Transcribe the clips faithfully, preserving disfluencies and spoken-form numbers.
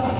Un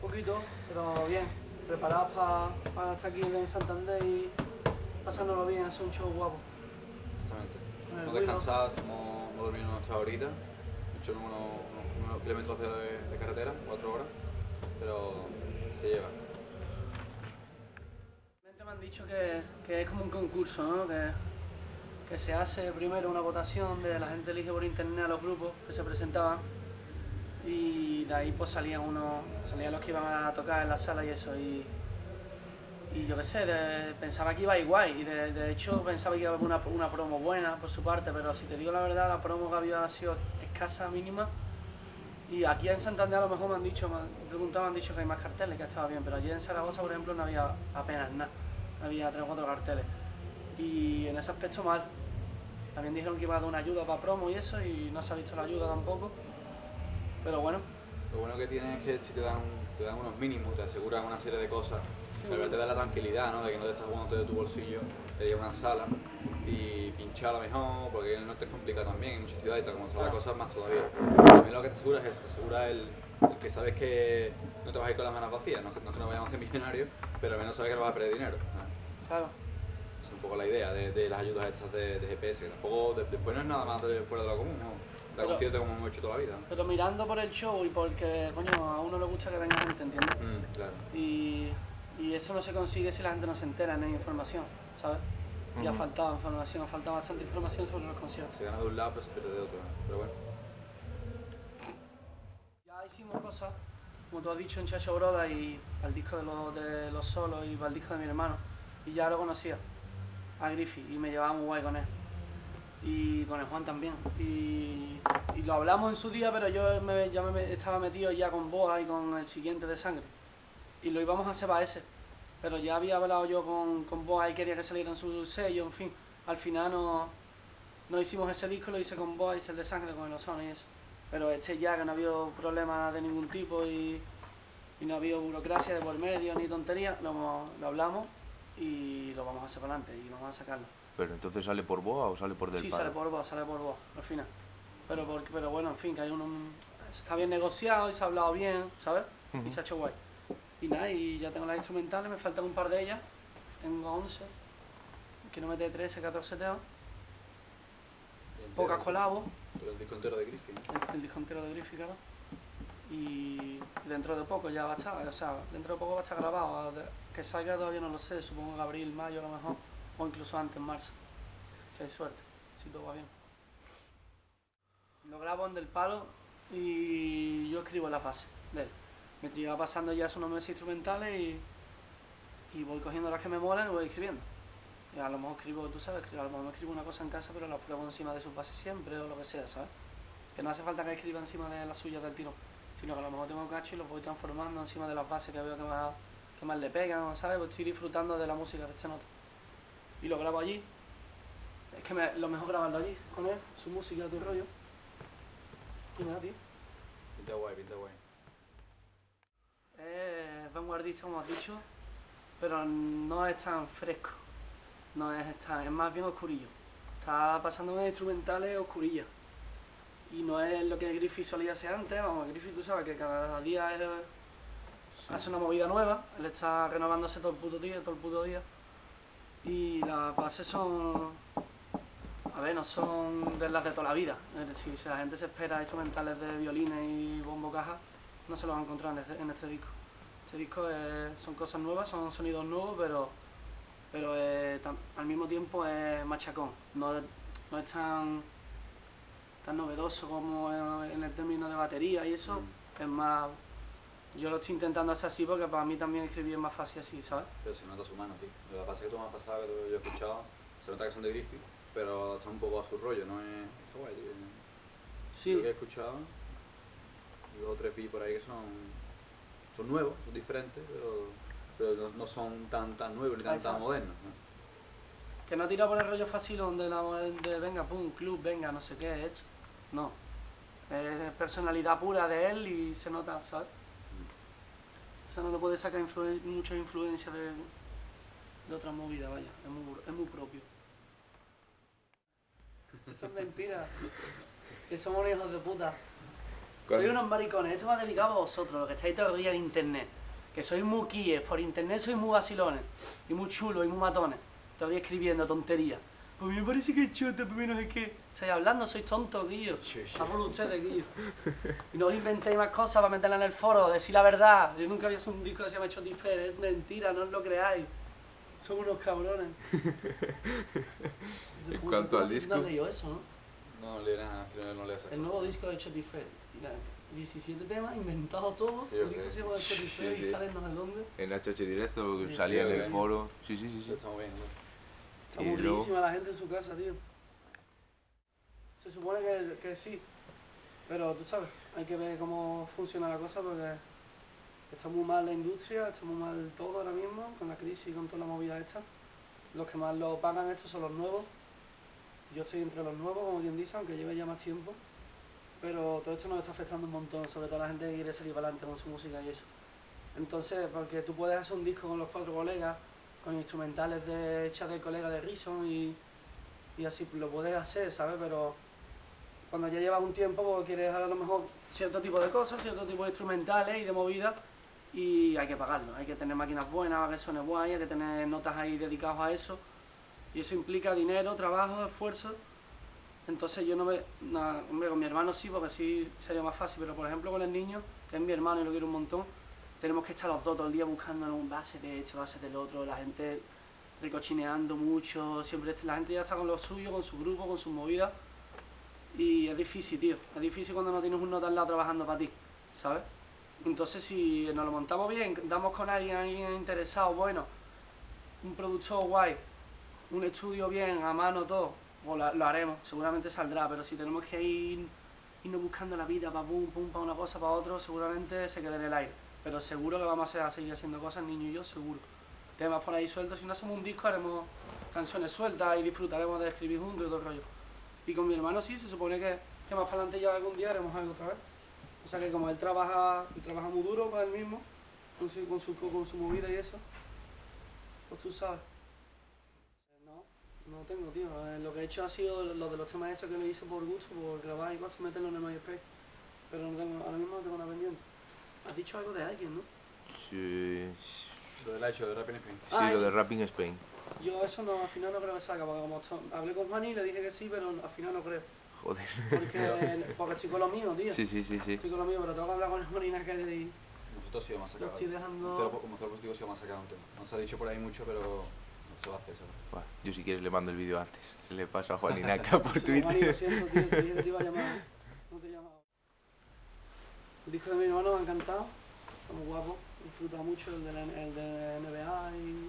poquito, pero bien, preparados para, para estar aquí en Santander y pasándolo bien, hacer un show guapo. Exactamente. Hemos descansado, estamos durmiendo nuestra horita, hemos hecho unos, unos, unos kilómetros de, de carretera, cuatro horas, pero se lleva. Me han dicho que, que es como un concurso, ¿no? Que, que se hace primero una votación de la gente elige por internet a los grupos que se presentaban y de ahí pues salían unos, salían los que iban a tocar en la sala y eso y, y yo qué sé, de, pensaba que iba igual y de, de hecho pensaba que iba a haber una, una promo buena por su parte, pero si te digo la verdad la promo que había sido escasa, mínima y aquí en Santander a lo mejor me han dicho, me han preguntado, me han dicho que hay más carteles, que estaba bien, pero allí en Zaragoza por ejemplo no había apenas nada, había tres o cuatro carteles. Y en ese aspecto mal. También dijeron que iba a dar una ayuda para promo y eso, y no se ha visto la ayuda tampoco. Pero bueno. Lo bueno que tiene es que si te dan, te dan unos mínimos, te aseguran una serie de cosas. Sí, pero bueno, te da la tranquilidad, ¿no? De que no te estás jugando de tu bolsillo, te lleva una sala y pinchar a lo mejor, porque en el norte es complicado también, en muchas ciudades, como son las cosas más todavía. También lo que te asegura es eso, te asegura el, el que sabes que no te vas a ir con las manos vacías, no, no es que no vayamos a ser millonarios, pero al menos sabes que no vas a perder dinero, ¿no? Claro. Es un poco la idea de, de las ayudas estas de, de G P S, que tampoco de, después no es nada más de, fuera de lo común, ¿no? De concierto como hemos hecho toda la vida. Pero mirando por el show y porque, coño, a uno le gusta que venga gente, ¿entiendes? Mm, claro. Y, y eso no se consigue si la gente no se entera, no hay información, ¿sabes? Y uh-huh. ha faltado información, ha faltado bastante información sobre los conciertos. Se gana de un lado pero se pierde de otro, ¿no? Pero bueno. Ya hicimos cosas, como tú has dicho, en Chacho Broda y para el disco de los, de los solos y para el disco de mi hermano. Y ya lo conocía a Griffi y me llevaba muy guay con él y con el Juan también y, y lo hablamos en su día, pero yo me, ya me estaba metido ya con Boa y con el siguiente de Sangre y lo íbamos a hacer para ese, pero ya había hablado yo con, con Boa y quería que saliera en su sello, en fin, al final no, no hicimos ese disco, lo hice con Boa, hice el de Sangre con el Ozono y eso, pero este ya que no había problemas de ningún tipo y, y no había burocracia de por medio ni tontería, lo, lo hablamos y lo vamos a hacer para adelante y vamos a sacarlo. ¿Pero entonces sale por Boa o sale por Del Padre? Sí, sale por Boa, sale por Boa, al final. Pero, por, pero bueno, en fin, que hay un, un... está bien negociado y se ha hablado bien, ¿sabes? Uh -huh. Y se ha hecho guay. Y nada, y ya tengo las instrumentales, me faltan un par de ellas. Tengo once, quiero meter trece, catorce temas. Pocas colabos. El disco entero de Griffi. El, el disco entero de Griffi, claro. Y dentro de poco ya va a estar, o sea, dentro de poco va a estar grabado, que salga todavía no lo sé, supongo en abril, mayo a lo mejor, o incluso antes, en marzo, si hay suerte, si todo va bien. Lo grabo en Del Palo y yo escribo la fase de él. Me lleva pasando ya esos nombres instrumentales y, y voy cogiendo las que me molan y voy escribiendo. Y a lo mejor escribo, tú sabes, a lo mejor escribo una cosa en casa pero la pruebo encima de su base siempre o lo que sea, ¿sabes? Que no hace falta que escriba encima de las suyas del tirón, sino que a lo mejor tengo cacho y los voy transformando encima de las bases que veo que más, que más le pegan, ¿sabes? Pues estoy disfrutando de la música que se nota. Y lo grabo allí. Es que me, lo mejor grabarlo allí, con él, su música, tu rollo. Y nada, tío. Pinta guay, pinta guay. Es vanguardista, como has dicho, pero no es tan fresco. No es tan, es más bien oscurillo. Está pasándome instrumentales oscurillas. Y no es lo que Griffi solía hacer antes, vamos, Griffi tú sabes que cada día es, sí, hace una movida nueva, él está renovándose todo el puto día, todo el puto día. Y las bases son, a ver, no son de las de toda la vida, es decir, si la gente se espera instrumentales de violines y bombo caja, no se los va a encontrar en este, en este disco. Este disco es, son cosas nuevas, son sonidos nuevos, pero, pero es, tam, al mismo tiempo es machacón, no, no es tan... tan novedoso como en el término de batería y eso, mm. es más... Yo lo estoy intentando hacer así porque para mí también escribir es más fácil así, ¿sabes? Pero se nota su mano, tío. Lo que pasa es que tú me has pasado, que yo he escuchado, se nota que son de Griffi, pero está un poco a su rollo, ¿no? Es... está guay, tío. Sí. Lo que he escuchado, dos o tres pi por ahí que son... son nuevos, son diferentes, pero, pero no, no son tan, tan nuevos ni tan, tan modernos, ¿no? Que no ha tirado por el rollo fácil donde la de venga, pum, club, venga, no sé qué, he hecho. No, eh, personalidad pura de él y se nota, ¿sabes? O sea, no le puede sacar influen muchas influencias de, de otras movidas, vaya, es muy, es muy propio. Eso es mentira, que somos unos hijos de puta. ¿Cuál? Soy unos maricones, esto va dedicado a vosotros, los que estáis todo el día en internet. Que sois muy quíes, por internet sois muy vacilones, y muy chulos, y muy matones. Todavía escribiendo tonterías. Pues me parece que es Shotta, pero menos es que... O sea, hablando sois tontos, guillos. Hablo ustedes, guillos. Y no os inventéis más cosas para meterla en el foro, decir la verdad. Yo nunca había hecho un disco que se llama Shotta y Fer, es mentira, no os lo creáis. Somos unos cabrones. En cuanto al disco... No leyó eso, ¿no? No, le nada, no le hace. El nuevo disco de Shotta y Fer. diecisiete temas, inventado todo, sí, el disco se llama Shotta y Fer y salen no sé dónde. En H H Directo, que sí, salía sí, en el foro. Sí, sí, sí, sí. Estamos bien, ¿no? Está aburridísima la gente en su casa, tío. Se supone que, que sí, pero tú sabes, hay que ver cómo funciona la cosa porque está muy mal la industria, está muy mal todo ahora mismo, con la crisis y con toda la movida esta. Los que más lo pagan esto son los nuevos. Yo estoy entre los nuevos, como bien dice, aunque lleve ya más tiempo. Pero todo esto nos está afectando un montón, sobre todo a la gente que quiere salir para adelante con su música y eso. Entonces, porque tú puedes hacer un disco con los cuatro colegas, con instrumentales de hechas del colega de Rison y, y así lo puedes hacer, ¿sabes? Pero cuando ya llevas un tiempo pues quieres a lo mejor cierto tipo de cosas, cierto tipo de instrumentales y de movidas y hay que pagarlo, hay que tener máquinas buenas para que suene guay, hay que tener notas ahí dedicadas a eso y eso implica dinero, trabajo, esfuerzo. Entonces yo no me... No, hombre, con mi hermano sí, porque sí sería más fácil, pero por ejemplo con el niño, que es mi hermano y lo quiero un montón, tenemos que estar los dos todo el día buscando un base de esto, base del otro, la gente recochineando mucho, siempre la gente ya está con lo suyo, con su grupo, con sus movidas. Y es difícil, tío, es difícil cuando no tienes un nota al lado trabajando para ti, ¿sabes? Entonces si nos lo montamos bien, damos con alguien, alguien interesado, bueno, un productor guay, un estudio bien, a mano todo, o la, lo haremos, seguramente saldrá, pero si tenemos que ir irnos buscando la vida para pum, pum, para una cosa, para otro, seguramente se queda en el aire. Pero seguro que vamos a seguir haciendo cosas, niño y yo, seguro. Temas por ahí sueltos, si no hacemos un disco haremos canciones sueltas y disfrutaremos de escribir juntos y todo el rollo. Y con mi hermano sí, se supone que, que más para adelante ya algún día haremos algo otra vez. O sea que como él trabaja, él trabaja muy duro para él mismo, con su, con su, con su movida y eso, pues tú sabes. No, no tengo, tío. Lo que he hecho ha sido lo de los temas esos que le hice por gusto, por grabar y cosas, meterlo en el MySpace. Pero no tengo, ahora mismo no tengo nada pendiente. Has dicho algo de alguien, ¿no? Sí. Lo del hecho de Rapping Spain. Sí, ah, lo de Rapping Spain. Yo eso no, al final no creo que salga, porque como hablé con Manny le dije que sí, pero al final no creo. Joder. Porque, porque estoy con lo mío, tío. Sí, sí, sí, sí. Estoy con lo mío, pero tengo que hablar con Manny que de ahí. Nosotros sí vamos a sacar. Estoy dejando... Como Zeropositivo sí vamos a sacar un tema. No se ha dicho por ahí mucho, pero se va a hacer eso. Bueno, yo si quieres le mando el vídeo antes. Le paso a Juan Inaca por Twitter. Manny, lo siento, tío, te dije que te iba a llamar. No te llamaba. El disco de mi hermano me ha encantado, está muy guapo, disfruta mucho el de, la, el de N B A y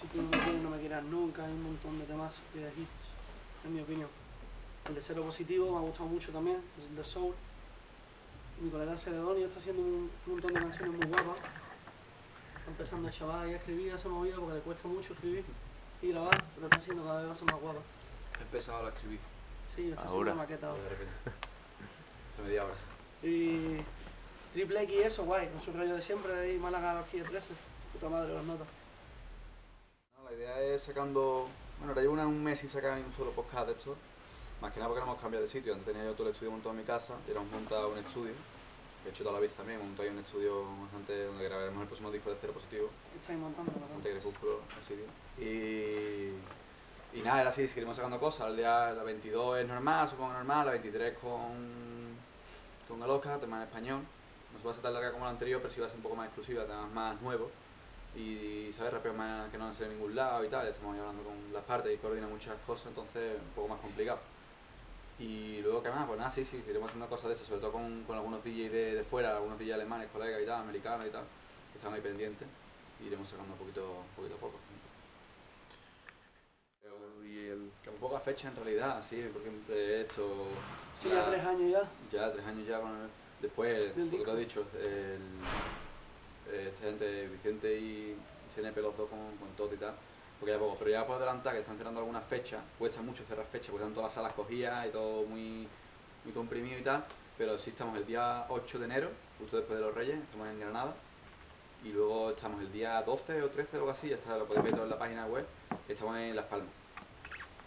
si tú no me quieres no me quieras nunca, hay un montón de temas y de hits, en mi opinión. El de Zeropositivo me ha gustado mucho también, el de Soul. Mi colega Celedonio está haciendo un montón de canciones muy guapas. Está empezando a chaval y a escribir, a hacer movida porque le cuesta mucho escribir y grabar, pero está haciendo cada vez más guapas. He empezado ahora a escribir. Sí, está haciendo una maqueta ahora. De repente. De media hora. Y Triple X y eso, guay, con su rollo de siempre y Málaga a los quince trece, puta madre las notas. No, la idea es sacando, bueno, ahora llevo una, un mes sin sacar ni un solo podcast de esto, más que nada porque no hemos cambiado de sitio, antes tenía yo todo el estudio montado en mi casa, y hemos montado un estudio, que he hecho toda la vez también, monté ahí un estudio bastante donde grabaremos el próximo disco de Zeropositivo. Estáis montando, ¿no? Monté Crepúsculo, el sitio. Y... Y nada, era así, seguimos sacando cosas, el día, la veintidós es normal, supongo normal, la veintitrés con... con Galoca, tema en español, no se va a ser tan larga como la anterior, pero sí va a ser un poco más exclusiva, temas más nuevos y, ¿sabes? Rapeos más que no han sido en ningún lado y tal, estamos hablando con las partes y coordina muchas cosas, entonces un poco más complicado. Y luego, ¿qué más? Pues nada, sí, sí, iremos haciendo cosas de eso, sobre todo con, con algunos D Js de, de fuera, algunos D Js alemanes, colegas y tal, americanos y tal, que están ahí pendientes y iremos sacando poquito, poquito a poco. Y el, que un poco a fecha en realidad, sí, porque he hecho... Sí, ya, ya tres años ya. Ya, tres años ya, bueno, después, lo que te he dicho, el, esta gente, Vicente y C N P, los dos con, con Toto y tal, porque ya poco, pero ya por adelantar que están cerrando algunas fechas, cuesta mucho cerrar fechas, porque están todas las salas cogidas y todo muy, muy comprimido y tal, pero sí estamos el día ocho de enero, justo después de los Reyes, estamos en Granada, y luego estamos el día doce o trece o algo así, ya está, lo podéis ver todo en la página web, estamos en Las Palmas.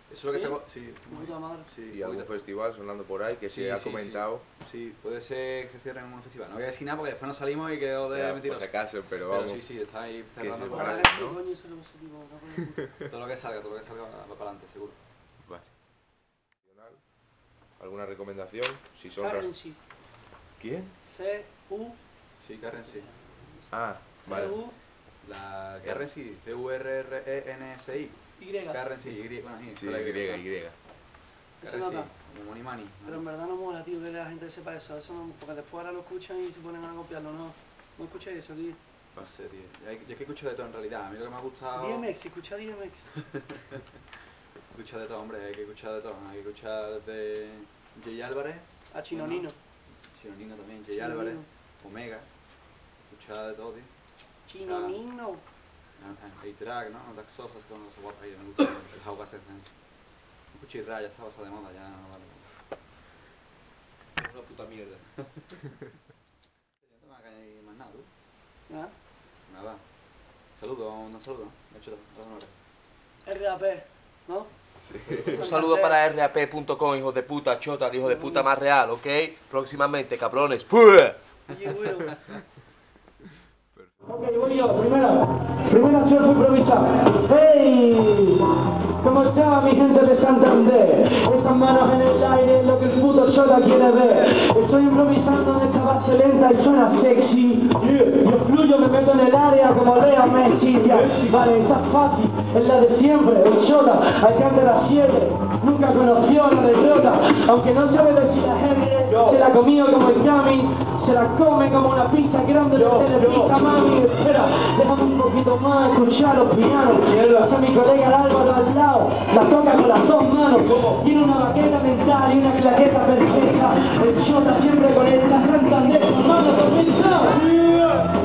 Eso es lo que ¿sí? Tengo... Sí, madre. Sí, y algún festival sonando por ahí que sí, se ha sí, comentado. Sí. Sí, puede ser que se cierre en un festival. No voy a decir nada porque después nos salimos y quedó de mentiroso. Por si acaso, pero vamos. Pero sí, sí, está ahí cerrando por ahí, ¿no? Todo lo que salga, todo lo que salga va para adelante, seguro. Vale. ¿Alguna recomendación? Si son Currency. ¿Quién? C U. Sí, Currency. Ah, vale. La Currency, C U R R E N S I. Y. Currency, Y, bueno, sí, Y, Y. Currency, como money money. Pero en verdad no mola, tío, que la gente sepa eso, eso no, porque después ahora lo escuchan y se ponen a copiarlo, no. No escucháis eso, tío. No sé, tío. Yo es que escucho de todo en realidad, a mí lo que me ha gustado... D M X, escucha D M X. Escucha de todo, hombre, hay que escuchar de todo, hay que escuchar de Jay Álvarez. A Chinonino. Chinonino también, Jay Álvarez, Omega. Escucha de todo, tío. Chinonino. Y drag, ¿no? Las cosas con los guapas ahí, me gusta el house basset. Cuchirra, ya está basada de moda, ya no vale. Una puta mierda. No me va a caer más nada, ¿tú? Nada. Nada. Saludo, un saludo, ¿no? Hecho la honor. R A P, ¿no? Sí. Un saludo para R A P punto com, hijo de puta, Shotta, hijo de puta más real, ¿ok? Próximamente, cabrones. Ok, voy yo, primero, primero surf improvisado. ¡Hey! ¿Cómo está mi gente de Santander? Estas manos en el aire, lo que el puto Shotta quiere ver. Estoy improvisando en esta base lenta y suena sexy. Yeah. Yo fluyo, me meto en el área como Lea Messi. Yeah. Vale, está fácil, es la de siempre. El Shotta, Alcantara siete, nunca conoció a la derrota. Aunque no sabe decir la gente, yo. Se la comió como el Cami. Se la come como una pizza grande de televisa, mami. Espera, déjame un poquito más escuchar los pianos. Está mi colega el Alvaro al lado, la toca con las dos manos. Tiene una baqueta mental y una claqueta perfecta. El Shotta siempre con el Santander, hermano, con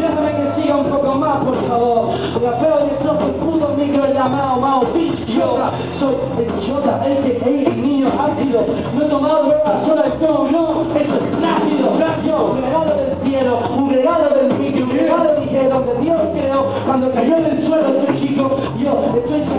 déjame que siga un poco más, por favor. Rapeo de trozo, el puto micro en la mao, mao, bitch, yo. Soy el Shotta, el que es el niño ácido. No he tomado la sola, no, no, eso es plácido. Yo, un regalo del cielo, un regalo del micro, un regalo ligero que Dios creó cuando cayó en el suelo este chico. Yo estoy